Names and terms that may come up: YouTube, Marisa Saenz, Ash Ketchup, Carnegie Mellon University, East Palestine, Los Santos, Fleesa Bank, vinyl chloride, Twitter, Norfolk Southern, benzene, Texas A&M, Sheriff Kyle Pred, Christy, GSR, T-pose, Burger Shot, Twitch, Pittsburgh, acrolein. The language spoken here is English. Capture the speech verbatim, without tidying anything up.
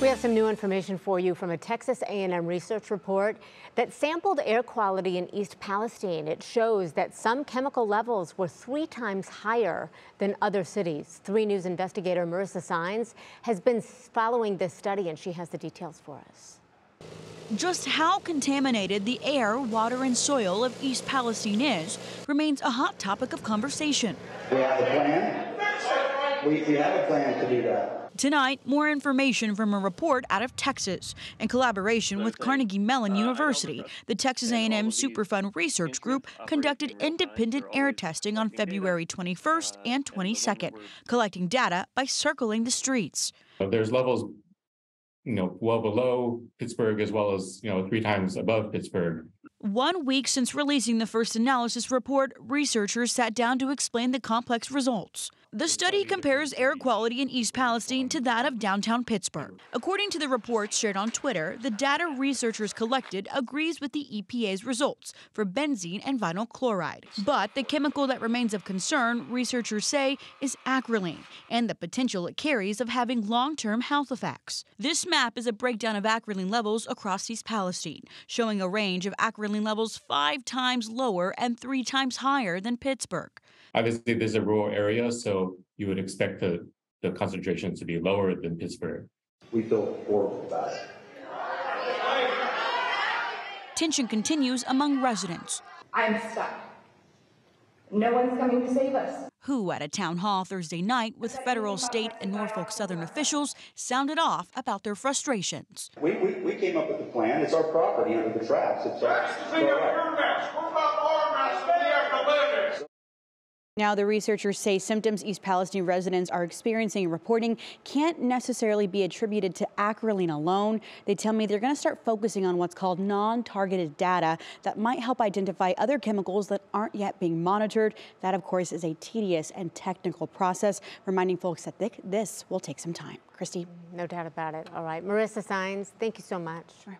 We have some new information for you from a Texas A and M research report that sampled air quality in East Palestine. It shows that some chemical levels were three times higher than other cities. three News investigator Marisa Saenz has been following this study, and she has the details for us. Just how contaminated the air, water, and soil of East Palestine is remains a hot topic of conversation. We have a plan. We, we have a plan to do that. Tonight, more information from a report out of Texas in collaboration with Carnegie Mellon University. The Texas A and M Superfund Research Group conducted independent air testing on February twenty-first and twenty-second, collecting data by circling the streets. There's levels, you know, well below Pittsburgh as well as, you know, three times above Pittsburgh. One week since releasing the first analysis report, researchers sat down to explain the complex results. The study compares air quality in East Palestine to that of downtown Pittsburgh. According to the reports shared on Twitter, the data researchers collected agrees with the E P A's results for benzene and vinyl chloride. But the chemical that remains of concern, researchers say, is acrolein and the potential it carries of having long-term health effects. This map is a breakdown of acrolein levels across East Palestine, showing a range of acrolein levels five times lower and three times higher than Pittsburgh. Obviously, this is a rural area, so you would expect the, the concentrations to be lower than Pittsburgh. We feel horrible about it. Tension continues among residents. I'm stuck. No one's coming to save us. Who, at a town hall Thursday night with federal, state, and Norfolk Southern officials, sounded off about their frustrations. We, we, we came up with a plan. It's our property under the traps. It's our, it's our Now, the researchers say symptoms East Palestine residents are experiencing and reporting can't necessarily be attributed to acrolein alone. They tell me they're going to start focusing on what's called non-targeted data that might help identify other chemicals that aren't yet being monitored. That, of course, is a tedious and technical process, reminding folks that this will take some time. Christy? No doubt about it. All right. Marisa Saenz, thank you so much. Sure.